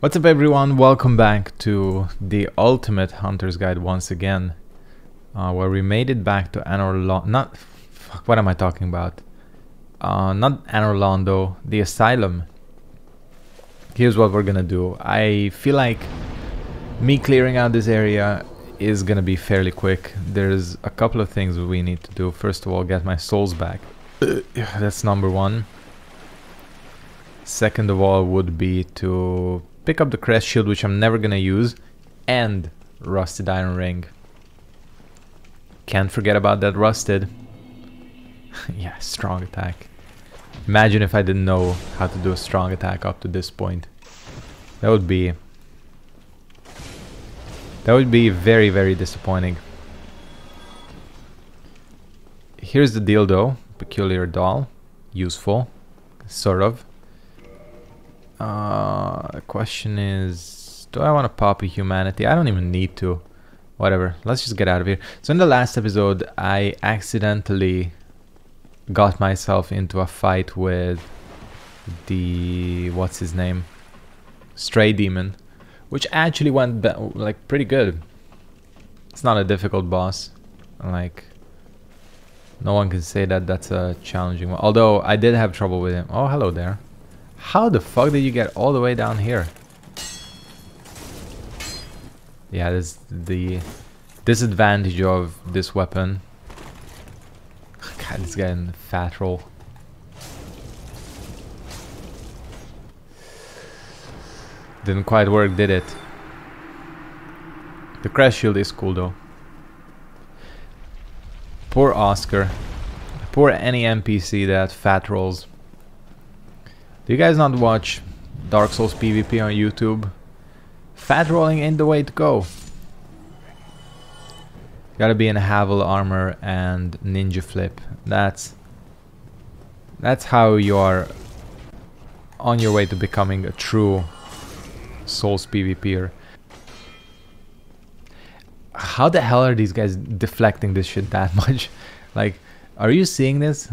What's up everyone, welcome back to the Ultimate Hunter's Guide once again, where we made it back to Anor Londo, not Anor Londo, the Asylum. Here's what we're gonna do. I feel like me clearing out this area is gonna be fairly quick. There's a couple of things we need to do. First of all, get my souls back. That's number one. Second of all would be to pick up the Crest Shield, which I'm never gonna use, and Rusted Iron Ring. Can't forget about that Rusted. Yeah, strong attack. Imagine if I didn't know how to do a strong attack up to this point. That would be very, very disappointing. Here's the deal though. Peculiar doll. Useful. Sort of. The question is, do I want to pop a Humanity? I don't even need to. Whatever, let's just get out of here. So in the last episode, I accidentally got myself into a fight with the... what's his name? Stray Demon. Which actually went, like, pretty good. It's not a difficult boss. Like, no one can say that that's a challenging one. Although, I did have trouble with him. Oh, hello there. How the fuck did you get all the way down here? Yeah, there's the disadvantage of this weapon. God, it's getting fat roll. Didn't quite work, did it? The Crest Shield is cool though. Poor Oscar. Poor any NPC that fat rolls. Do you guys not watch Dark Souls PvP on YouTube? Fat rolling ain't the way to go. Gotta be in Havel armor and ninja flip. That's how you are on your way to becoming a true Souls PvPer. How the hell are these guys deflecting this shit that much? Like, are you seeing this?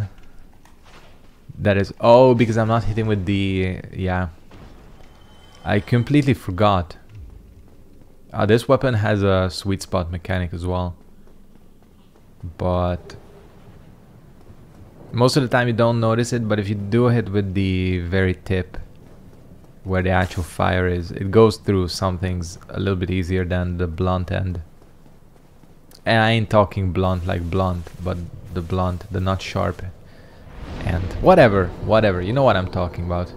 That is, oh, because I'm not hitting with the, yeah. I completely forgot. This weapon has a sweet spot mechanic as well. But most of the time you don't notice it, but if you do hit with the very tip where the actual fire is, it goes through some things a little bit easier than the blunt end. And I ain't talking blunt like blunt, but the blunt, the not sharp. And whatever, you know what I'm talking about.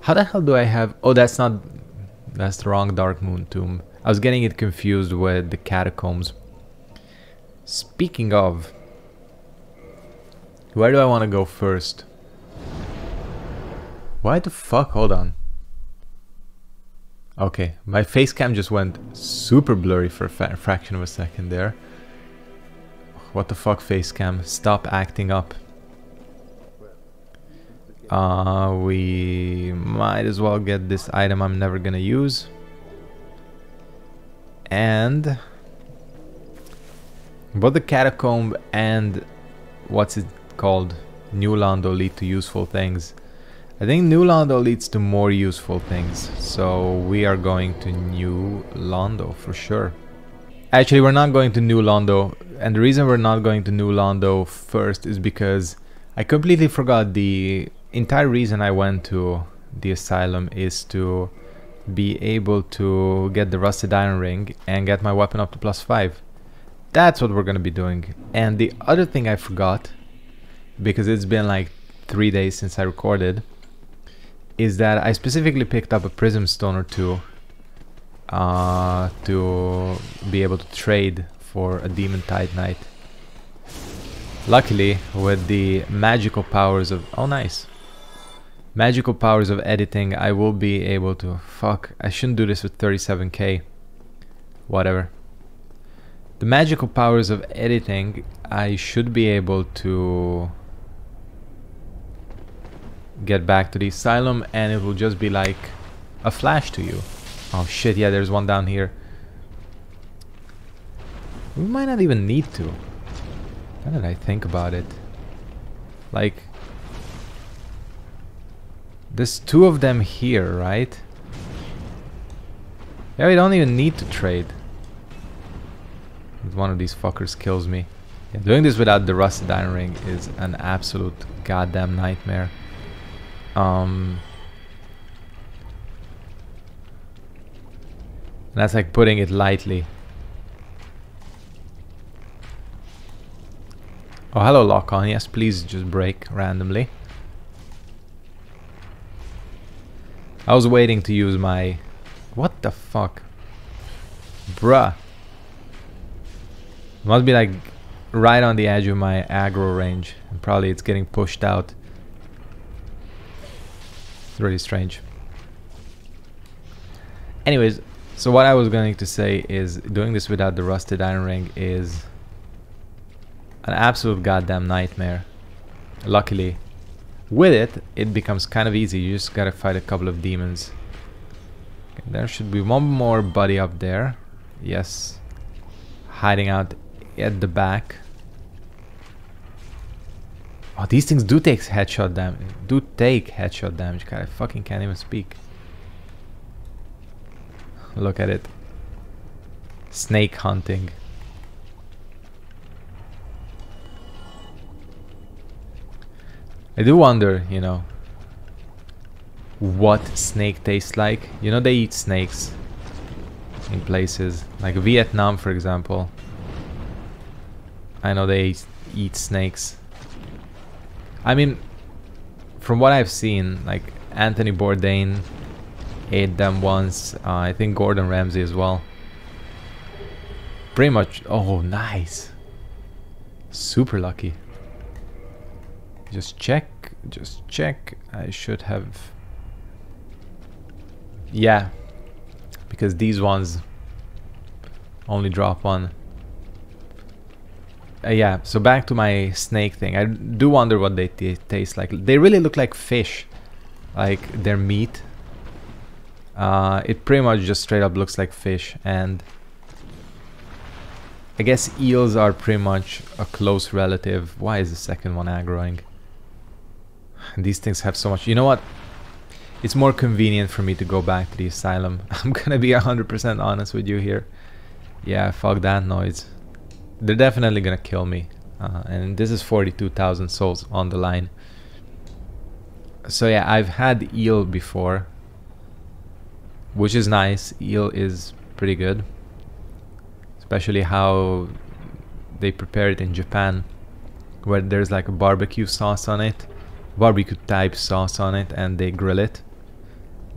How the hell do I have... oh, that's the wrong Dark Moon Tomb. I was getting it confused with the Catacombs. Speaking of, where do I want to go first? Why the fuck? Hold on. Okay, my face cam just went super blurry for a fraction of a second there. What the fuck, face cam? Stop acting up. We might as well get this item I'm never gonna use. And both the Catacomb and what's it called? New Londo lead to useful things. I think New Londo leads to more useful things. So we are going to New Londo for sure. Actually, we're not going to New Londo. And the reason we're not going to New Londo first is because I completely forgot the... entire reason I went to the Asylum is to be able to get the Rusted Iron Ring and get my weapon up to +5. That's what we're gonna be doing. And the other thing I forgot, because it's been like 3 days since I recorded, is that I specifically picked up a prism stone or two to be able to trade for a Demon Tide Knight. Luckily, with the magical powers of... oh, nice. Magical powers of editing, I will be able to... fuck, I shouldn't do this with 37k. Whatever. The magical powers of editing, I should be able to get back to the Asylum and it will just be like a flash to you. Oh shit, yeah, there's one down here. We might not even need to. How did I think about it? Like... there's two of them here, right? Yeah, we don't even need to trade. If one of these fuckers kills me. Yeah, doing this without the Rusted Iron Ring is an absolute goddamn nightmare. And that's like putting it lightly. Oh, hello, lock on. Yes, please just break randomly. I was waiting to use my... What the fuck? Bruh. Must be like right on the edge of my aggro range. And probably it's getting pushed out. It's really strange. Anyways, so what I was going to say is doing this without the Rusted Iron Ring is... an absolute goddamn nightmare. Luckily, with it, it becomes kind of easy. You just gotta fight a couple of demons. Okay, there should be one more buddy up there. Yes. Hiding out at the back. Oh, these things do take headshot damage. God, I fucking can't even speak. Look at it. Snake hunting. I do wonder, you know, what snake tastes like. You know, they eat snakes in places like Vietnam, for example. I know they eat snakes. I mean, from what I've seen, like Anthony Bourdain ate them once. I think Gordon Ramsay as well. Pretty much. Oh, nice. Super lucky. Just check. I should have... Yeah, because these ones only drop one. Yeah, so back to my snake thing. I do wonder what they taste like. They really look like fish, like their meat. It pretty much just straight up looks like fish, and I guess eels are pretty much a close relative. Why is the second one aggroing? These things have so much... You know what? It's more convenient for me to go back to the asylum. I'm gonna be 100% honest with you here. Yeah, fuck that noise. They're definitely gonna kill me. And this is 42,000 souls on the line. So yeah, I've had eel before, which is nice. Eel is pretty good. Especially how they prepare it in Japan, where there's like a barbecue sauce on it. Barbecue type sauce on it, and they grill it.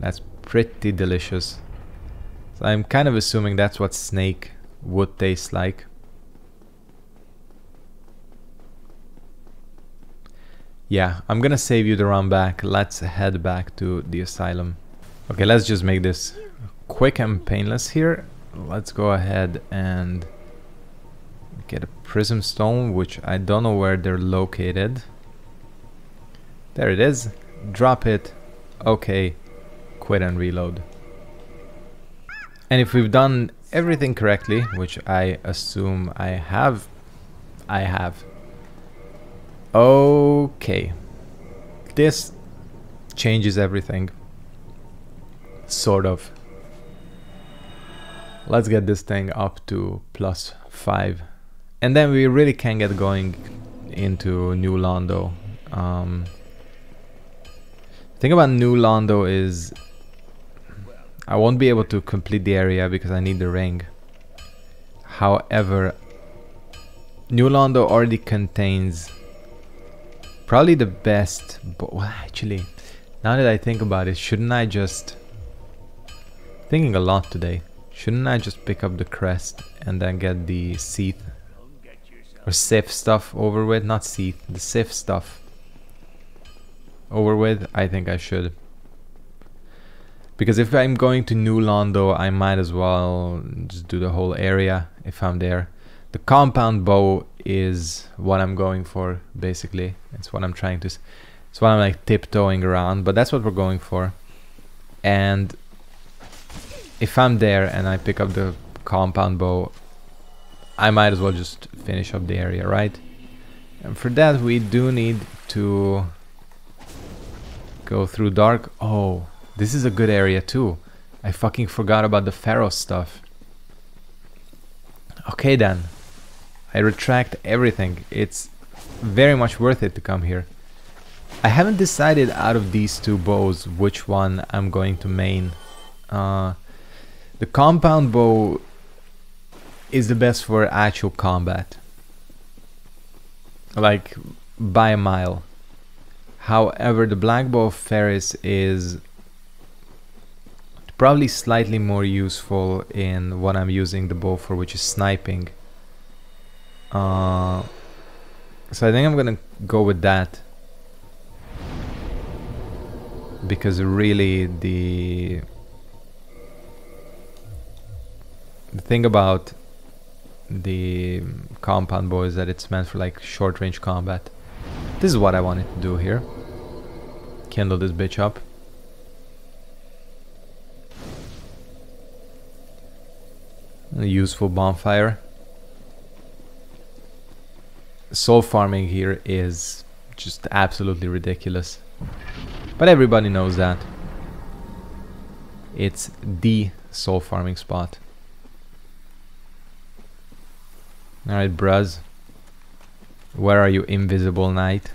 That's pretty delicious. So I'm kind of assuming that's what snake would taste like. Yeah, I'm gonna save you the run back. Let's head back to the asylum. Okay, let's just make this quick and painless here. Let's go ahead and get a prism stone, which I don't know where they're located. There it is. Drop it. Okay. Quit and reload. And if we've done everything correctly, which I assume I have, okay. This changes everything. Sort of. Let's get this thing up to +5. And then we really can get going into New Londo. The thing about New Londo is I won't be able to complete the area because I need the ring. However, New Londo already contains probably the best... Well, actually, now that I think about it, shouldn't I just... Thinking a lot today. Shouldn't I just pick up the crest and then get the Sith or Sif stuff over with? Not Sith, the Sif stuff over with? I think I should, because if I'm going to New Londo, I might as well just do the whole area if I'm there. The compound bow is what I'm going for, basically. It's what I'm trying to... It's what I'm like tiptoeing around, but that's what we're going for. And if I'm there and I pick up the compound bow, I might as well just finish up the area, right? And for that we do need to go through dark... Oh, this is a good area too. I fucking forgot about the Pharos stuff. Okay then. I retract everything. It's very much worth it to come here. I haven't decided out of these two bows which one I'm going to main. The compound bow is the best for actual combat. Like, by a mile. However, the Black Bow of Pharis is probably slightly more useful in what I'm using the bow for, which is sniping. So I think I'm gonna go with that. Because really the thing about the compound bow is that it's meant for like short range combat. This is what I wanted to do here. Kindle this bitch up. A useful bonfire. Soul farming here is just absolutely ridiculous. But everybody knows that. It's the soul farming spot. Alright, bruz. Where are you, invisible knight?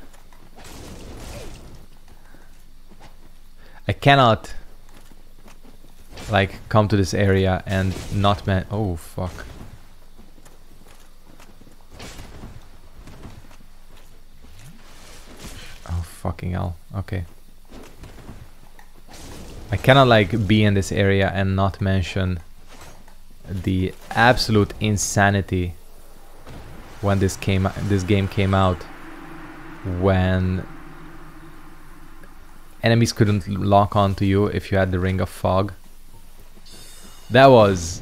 I cannot like come to this area and not man. Oh fuck. Oh fucking hell. Okay. I cannot like be in this area and not mention the absolute insanity when this game came out, when enemies couldn't lock onto you if you had the Ring of Fog. That was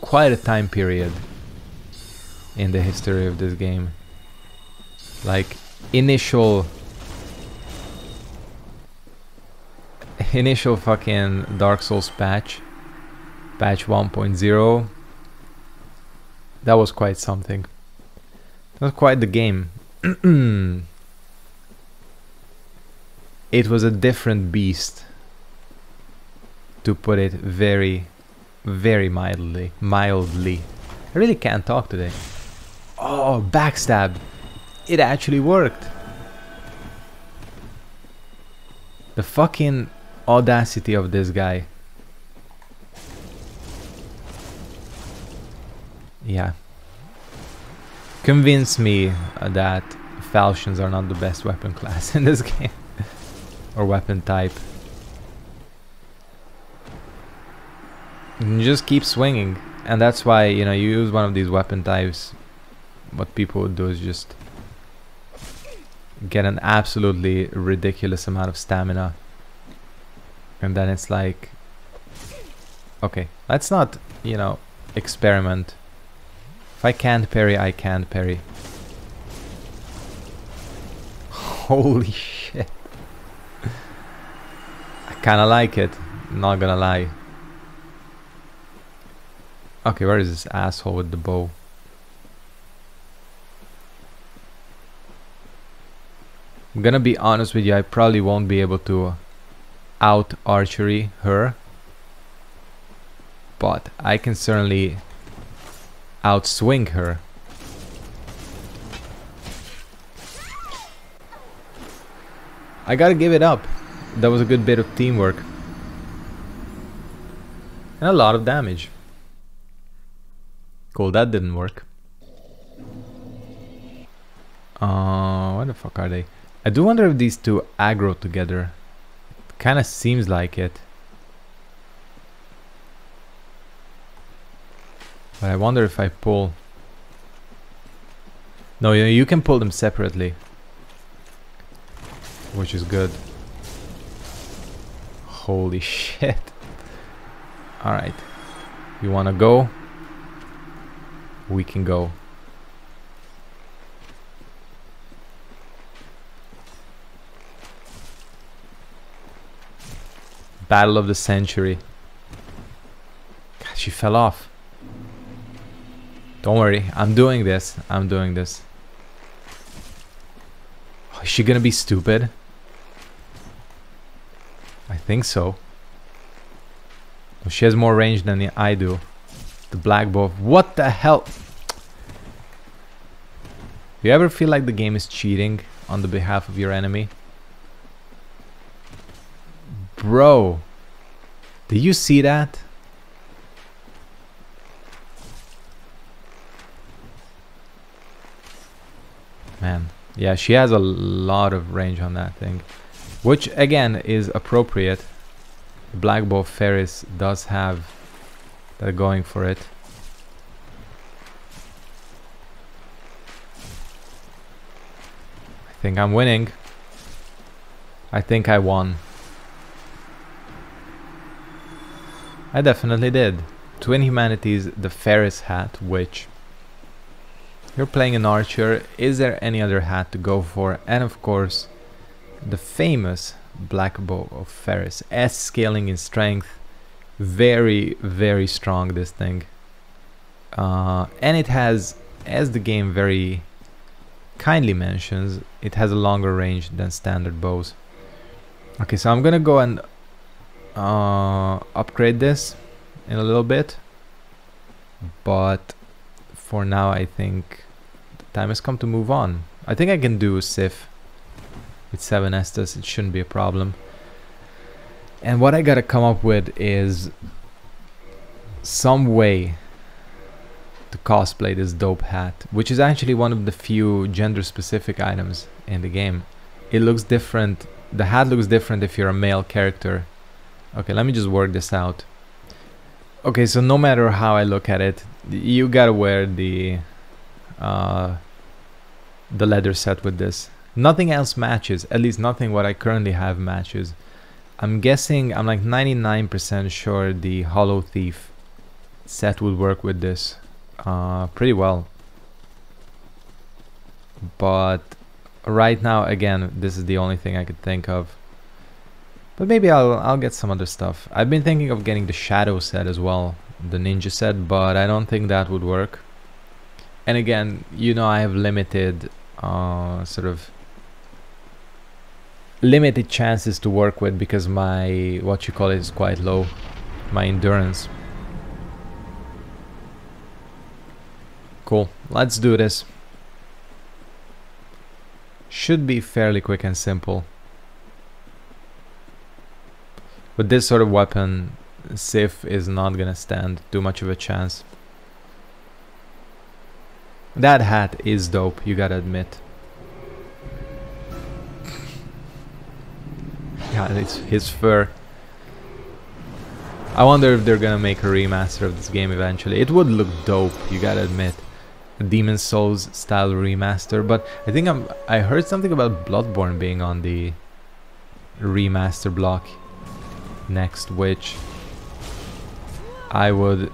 quite a time period in the history of this game. Like initial fucking Dark Souls patch 1.0. That was quite something. That was quite the game. It was a different beast, to put it very, very mildly. I really can't talk today. Oh, backstab! It actually worked. The fucking audacity of this guy. Yeah. Convince me that falchions are not the best weapon class in this game. Or weapon type. You just keep swinging. And that's why, you know, you use one of these weapon types. What people would do is just get an absolutely ridiculous amount of stamina. And then it's like, okay, let's not, you know, experiment. If I can't parry, I can't parry. Holy shit. I kinda like it, not gonna lie. Okay, where is this asshole with the bow? I'm gonna be honest with you, I probably won't be able to out-archery her. But I can certainly outswing her. I gotta give it up. That was a good bit of teamwork. And a lot of damage. Cool, that didn't work. Where the fuck are they? I do wonder if these two aggro together. It kinda seems like it. But I wonder if I pull... No, you can pull them separately. Which is good. Holy shit. Alright. You wanna go? We can go. Battle of the century. God, she fell off. Don't worry, I'm doing this. Oh, is she gonna be stupid? I think so. She has more range than I do. The Black Bow. What the hell? Do you ever feel like the game is cheating on the behalf of your enemy? Bro. Did you see that? Man. Yeah, she has a lot of range on that thing. Which, again, is appropriate. The Black Bow of Pharis does have that going for it. I think I'm winning. I think I won. I definitely did. Twin Humanities, the Pharis hat, which... You're playing an archer. Is there any other hat to go for? And of course... the famous Black Bow of Pharis, S scaling in strength, very, very strong this thing, and it has, as the game very kindly mentions, it has a longer range than standard bows. Okay, so I'm gonna go and upgrade this in a little bit, but for now I think the time has come to move on. I think I can do Sif. With 7 Estus, it shouldn't be a problem. And what I gotta come up with is some way to cosplay this dope hat, which is actually one of the few gender-specific items in the game. It looks different. The hat looks different if you're a male character. Okay, let me just work this out. Okay, so no matter how I look at it, you gotta wear the leather set with this. Nothing else matches, at least nothing what I currently have matches. I'm guessing, I'm like 99% sure the Hollow Thief set would work with this pretty well. But right now, again, this is the only thing I could think of. But maybe I'll get some other stuff. I've been thinking of getting the Shadow set as well, the Ninja set, but I don't think that would work. And again, you know, I have limited limited chances to work with because my is quite low, my endurance. Cool, let's do this. Should be fairly quick and simple. With this sort of weapon, Sif is not gonna stand too much of a chance. That hat is dope, you gotta admit. God, it's his fur. I wonder if they're gonna make a remaster of this game eventually. It would look dope, you gotta admit. A Demon's Souls style remaster, but I think I heard something about Bloodborne being on the remaster block next, which I would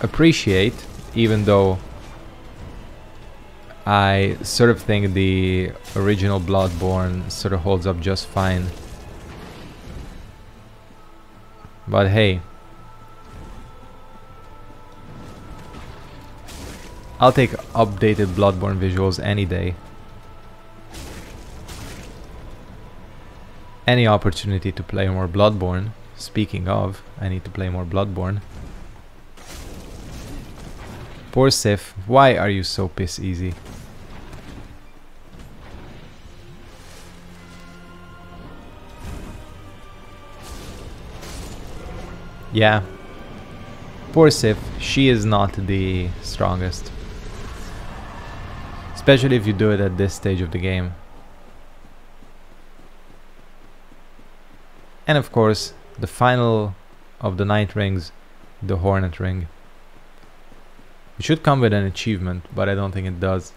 appreciate, even though I sort of think the original Bloodborne sort of holds up just fine. But hey, I'll take updated Bloodborne visuals any day. Any opportunity to play more Bloodborne. Speaking of, I need to play more Bloodborne. Poor Sif, why are you so piss easy? Yeah. Poor Sif, she is not the strongest. Especially if you do it at this stage of the game. And of course, the final of the Night Rings, the Hornet Ring. It should come with an achievement, but I don't think it does.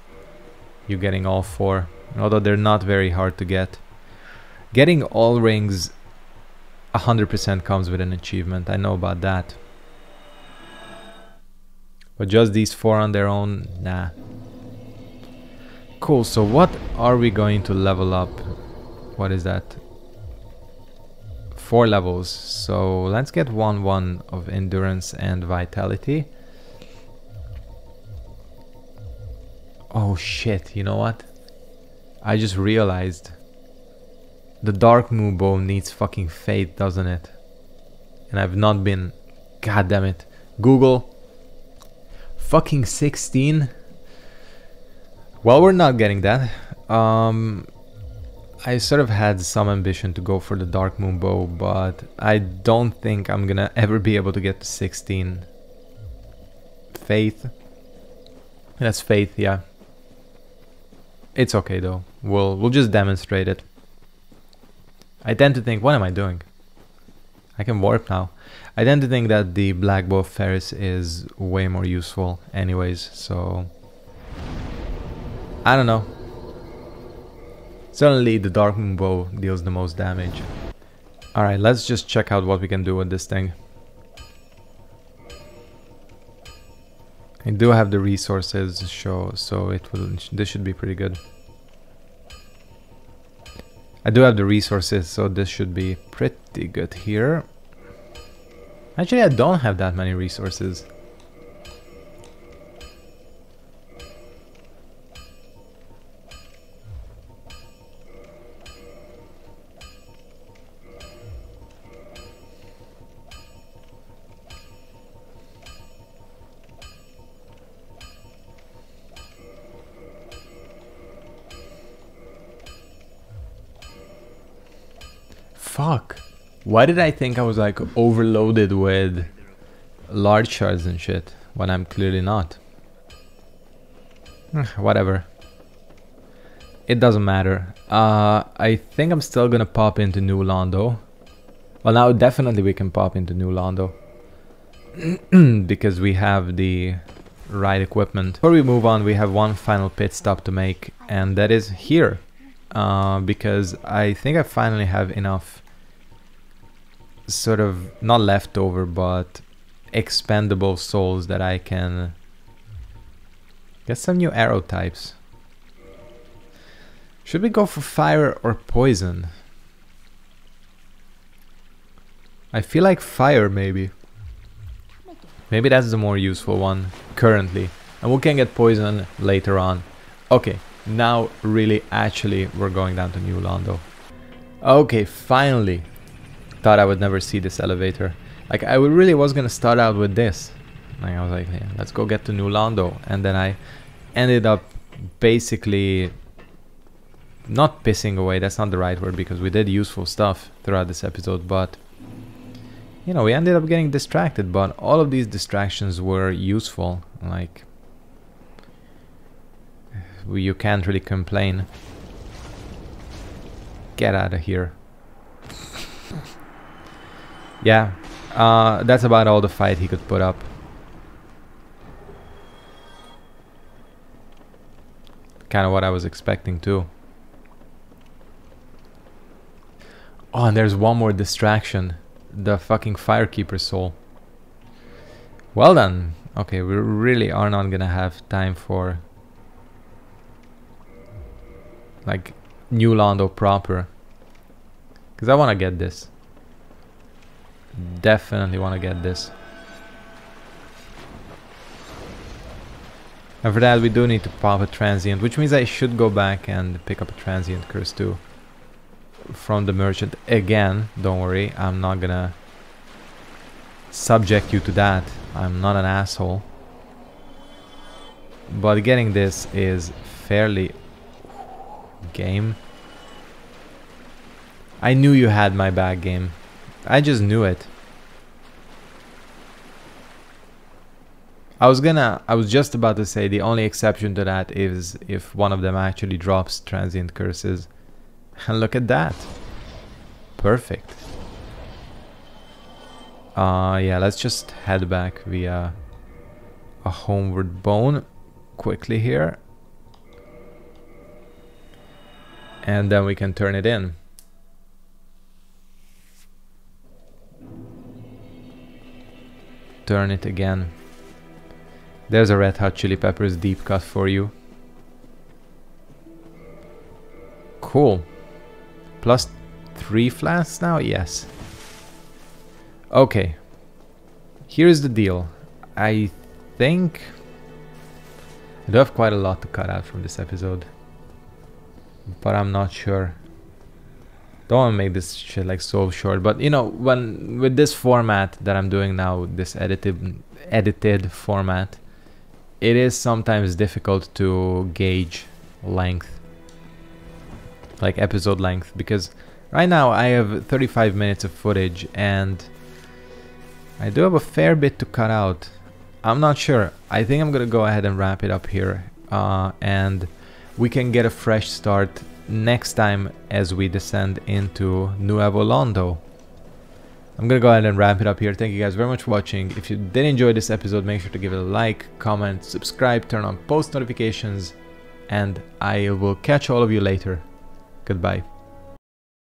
You're getting all 4, although they're not very hard to get. Getting all rings 100% comes with an achievement, I know about that. But just these 4 on their own, nah. Cool, so what are we going to level up? What is that? 4 levels, so let's get 1-1 of endurance and vitality. Oh shit, you know what? I just realized. The Dark Moon Bow needs fucking Faith, doesn't it? and I've not been. God damn it, Google. Fucking 16. Well, we're not getting that. I sort of had some ambition to go for the Dark Moon Bow, but I don't think I'm gonna ever be able to get to 16. Faith. That's Faith, yeah. It's okay though. We'll just demonstrate it. I tend to think, what am I doing? I can warp now. I tend to think that the Black Bow of Pharis is way more useful anyways, so... I don't know. Certainly the Dark Moon Bow deals the most damage. Alright, let's just check out what we can do with this thing. I do have the resources, so it will. This should be pretty good. I do have the resources, so this should be pretty good here. Actually, I don't have that many resources. Fuck. Why did I think I was like overloaded with large shards and shit when I'm clearly not? Whatever. It doesn't matter. I think I'm still gonna pop into New Londo. Well, now definitely we can pop into New Londo because we have the right equipment. Before we move on, we have one final pit stop to make, and that is here. Because I think I finally have enough sort of, not leftover, but expendable souls that I can get some new arrow types. Should we go for fire or poison? I feel like fire maybe. Maybe that's the more useful one currently. And we can get poison later on. Okay. Now, really, actually, we're going down to New Londo. Okay, finally. Thought I would never see this elevator. Like, I really was gonna start out with this. Like, I was like, yeah, let's go get to New Londo. And then I ended up basically not pissing away. That's not the right word, because we did useful stuff throughout this episode. But, you know, we ended up getting distracted. But all of these distractions were useful. Like... you can't really complain. Get out of here. Yeah, that's about all the fight he could put up. Kind of what I was expecting too. Oh, and there's one more distraction. The fucking Firekeeper's soul. Well done. Okay, we really are not gonna have time for... like New Londo proper, because I want to get this. Definitely want to get this. And for that we do need to pop a transient, which means I should go back and pick up a transient curse too from the merchant again. Don't worry, I'm not gonna subject you to that. I'm not an asshole. But getting this is fairly game. I knew you had my back, game. I just knew it. I was just about to say the only exception to that is if one of them actually drops transient curses. And look at that. Perfect. Yeah, let's just head back via a homeward bone quickly here. And then we can turn it in. Turn it again. There's a Red Hot Chili Peppers deep cut for you. Cool. Plus 3 flats now? Yes. Okay. Here's the deal. I think... I do have quite a lot to cut out from this episode. But I'm not sure. Don't want to make this shit like so short, but you know, when with this format that I'm doing now, this edited format, it is sometimes difficult to gauge length, like episode length, because right now I have 35 minutes of footage and I do have a fair bit to cut out. I'm not sure. I think I'm gonna go ahead and wrap it up here, and we can get a fresh start next time as we descend into Nuevo Londo. I'm gonna go ahead and wrap it up here. Thank you guys very much for watching. If you did enjoy this episode, make sure to give it a like, comment, subscribe, turn on post notifications, and I will catch all of you later. Goodbye.